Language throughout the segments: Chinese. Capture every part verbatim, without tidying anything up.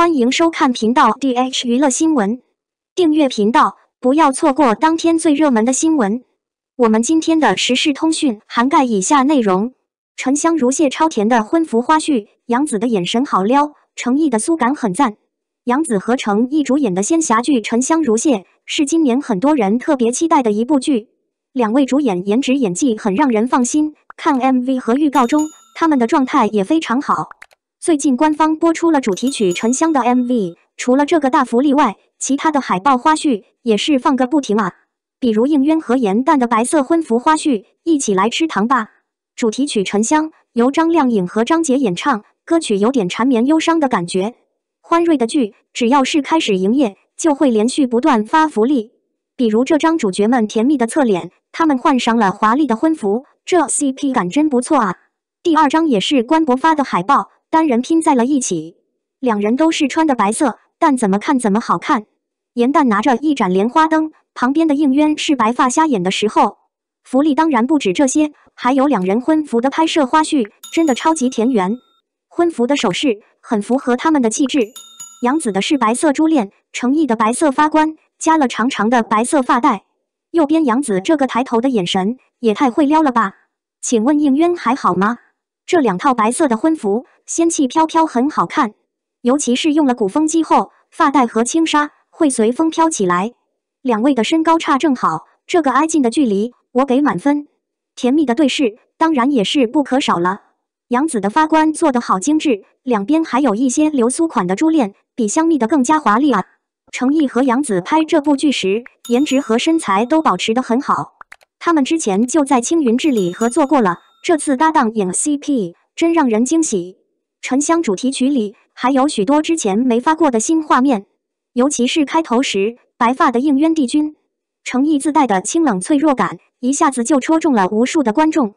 欢迎收看频道 D H 娱乐新闻，订阅频道，不要错过当天最热门的新闻。我们今天的时事通讯涵盖以下内容：沉香如谢超甜的婚服花絮，杨紫的眼神好撩，程毅的酥感很赞。杨紫和程毅主演的仙侠剧《沉香如屑》是今年很多人特别期待的一部剧，两位主演颜值演技很让人放心，看 M V 和预告中，他们的状态也非常好。 最近官方播出了主题曲《沉香》的 M V， 除了这个大福利外，其他的海报花絮也是放个不停啊！比如应渊和严旦的白色婚服花絮，一起来吃糖吧。主题曲《沉香》由张靓颖和张杰演唱，歌曲有点缠绵忧伤的感觉。欢瑞的剧只要是开始营业，就会连续不断发福利，比如这张主角们甜蜜的侧脸，他们换上了华丽的婚服，这 C P 感真不错啊！第二张也是官博发的海报。 单人拼在了一起，两人都是穿的白色，但怎么看怎么好看。严旦拿着一盏莲花灯，旁边的应渊是白发瞎眼的时候。福利当然不止这些，还有两人婚服的拍摄花絮，真的超级田园。婚服的首饰很符合他们的气质，杨紫的是白色珠链，程毅的白色发冠，加了长长的白色发带。右边杨紫这个抬头的眼神也太会撩了吧？请问应渊还好吗？ 这两套白色的婚服仙气飘飘，很好看，尤其是用了鼓风机后，发带和轻纱会随风飘起来。两位的身高差正好，这个挨近的距离我给满分。甜蜜的对视当然也是不可少了。杨紫的发冠做得好精致，两边还有一些流苏款的珠链，比香蜜的更加华丽啊。程毅和杨紫拍这部剧时，颜值和身材都保持得很好，他们之前就在《青云志》里合作过了。 这次搭档演 C P 真让人惊喜，《沉香》主题曲里还有许多之前没发过的新画面，尤其是开头时白发的应渊帝君，程毅自带的清冷脆弱感一下子就戳中了无数的观众，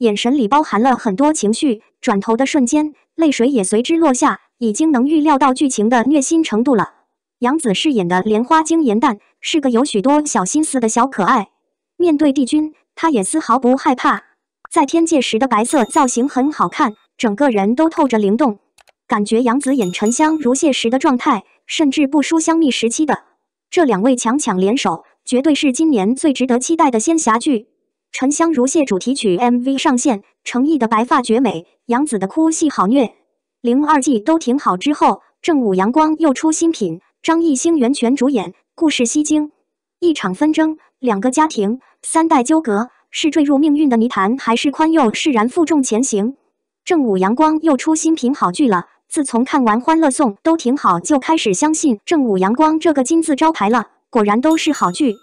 眼神里包含了很多情绪，转头的瞬间泪水也随之落下，已经能预料到剧情的虐心程度了。杨紫饰演的莲花精颜淡是个有许多小心思的小可爱，面对帝君，她也丝毫不害怕。 在天界时的白色造型很好看，整个人都透着灵动，感觉杨紫演沉香如屑时的状态，甚至不输香蜜时期的。这两位强强联手，绝对是今年最值得期待的仙侠剧。《沉香如屑》主题曲 M V 上线，程毅的白发绝美，杨紫的哭戏好虐。零二季都挺好之后，正午阳光又出新品，张艺兴袁泉主演，故事吸睛，一场纷争，两个家庭，三代纠葛。 是坠入命运的泥潭，还是宽宥释然负重前行？正午阳光又出新品好剧了。自从看完《欢乐颂》都挺好，就开始相信正午阳光这个金字招牌了。果然都是好剧。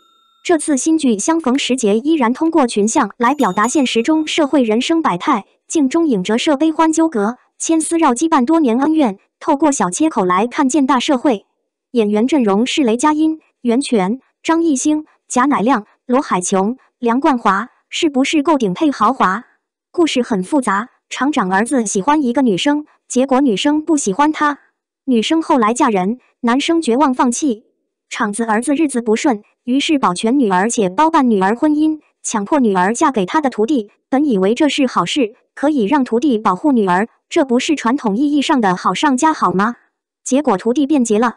这次新剧相逢时节依然通过群像来表达现实中社会人生百态，镜中影折射悲欢纠葛，千丝绕羁绊多年恩怨，透过小切口来看见大社会。演员阵容是雷佳音、袁泉、张艺兴、贾乃亮、罗海琼、梁冠华。 是不是够顶配豪华？故事很复杂，厂长儿子喜欢一个女生，结果女生不喜欢他，女生后来嫁人，男生绝望放弃。厂子儿子日子不顺，于是保全女儿且包办女儿婚姻，强迫女儿嫁给他的徒弟。本以为这是好事，可以让徒弟保护女儿，这不是传统意义上的好上加好吗？结果徒弟变节了，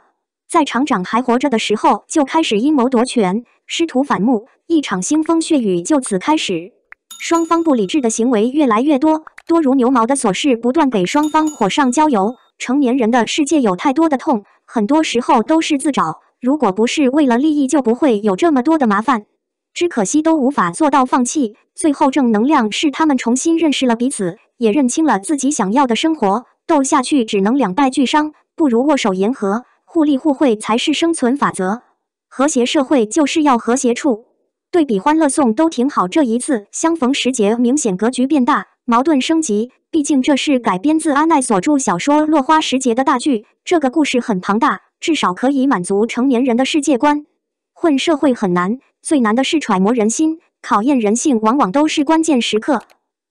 在厂长还活着的时候就开始阴谋夺权。 师徒反目，一场腥风血雨就此开始。双方不理智的行为越来越多，多如牛毛的琐事不断给双方火上浇油。成年人的世界有太多的痛，很多时候都是自找。如果不是为了利益，就不会有这么多的麻烦。只可惜都无法做到放弃。最后，正能量是他们重新认识了彼此，也认清了自己想要的生活。斗下去只能两败俱伤，不如握手言和，互利互惠才是生存法则。 和谐社会就是要和谐处。对比《欢乐颂》都挺好，这一次相逢时节明显格局变大，矛盾升级。毕竟这是改编自阿奈所著小说《落花时节》的大剧，这个故事很庞大，至少可以满足成年人的世界观。混社会很难，最难的是揣摩人心，考验人性往往都是关键时刻。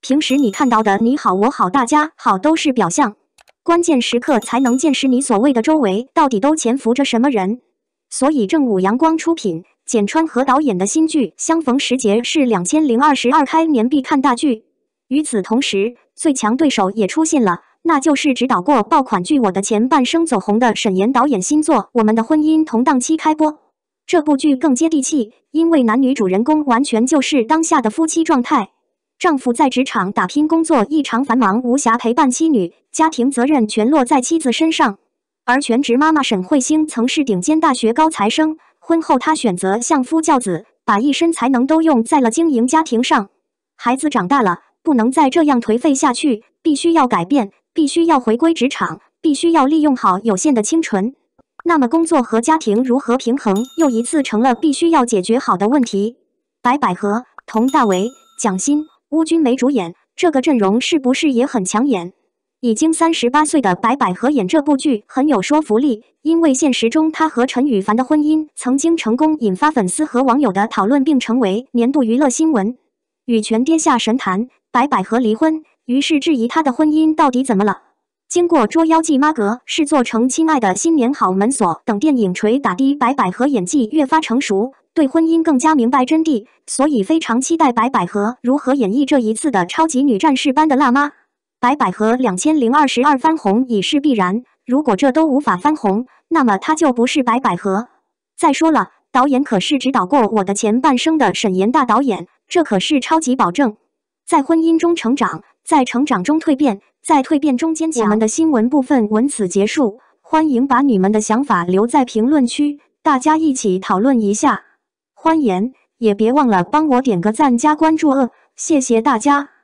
平时你看到的你好我好大家好都是表象，关键时刻才能见识你所谓的周围到底都潜伏着什么人。 所以，正午阳光出品、简川和导演的新剧《相逢时节》是两千零二十二开年必看大剧。与此同时，最强对手也出现了，那就是执导过爆款剧《我的前半生》走红的沈岩导演新作《我们的婚姻》同档期开播。这部剧更接地气，因为男女主人公完全就是当下的夫妻状态。丈夫在职场打拼，工作异常繁忙，无暇陪伴妻女，家庭责任全落在妻子身上。而全职妈妈沈慧星曾是顶尖大学高材生，婚后她选择相夫教子，把一身才能都用在了经营家庭上。孩子长大了，不能再这样颓废下去，必须要改变。 必须要回归职场，必须要利用好有限的青春。那么，工作和家庭如何平衡，又一次成了必须要解决好的问题。白百合、佟大为、蒋欣、邬君梅主演，这个阵容是不是也很抢眼？已经三十八岁的白百合演这部剧很有说服力，因为现实中她和陈羽凡的婚姻曾经成功引发粉丝和网友的讨论，并成为年度娱乐新闻。羽泉跌下神坛，白百合离婚。 于是质疑他的婚姻到底怎么了？经过《捉妖记》《妈阁》是做成《亲爱的新年好》《门锁》等电影捶打低，白百合演技越发成熟，对婚姻更加明白真谛，所以非常期待白百合如何演绎这一次的超级女战士般的辣妈。白百合二零二二翻红已是必然，如果这都无法翻红，那么她就不是白百合。再说了，导演可是指导过《我的前半生》的沈岩大导演，这可是超级保证，在婚姻中成长。 在成长中蜕变，在蜕变中坚强。我们的新闻部分文此结束，欢迎把你们的想法留在评论区，大家一起讨论一下。欢颜，也别忘了帮我点个赞加关注哦，谢谢大家。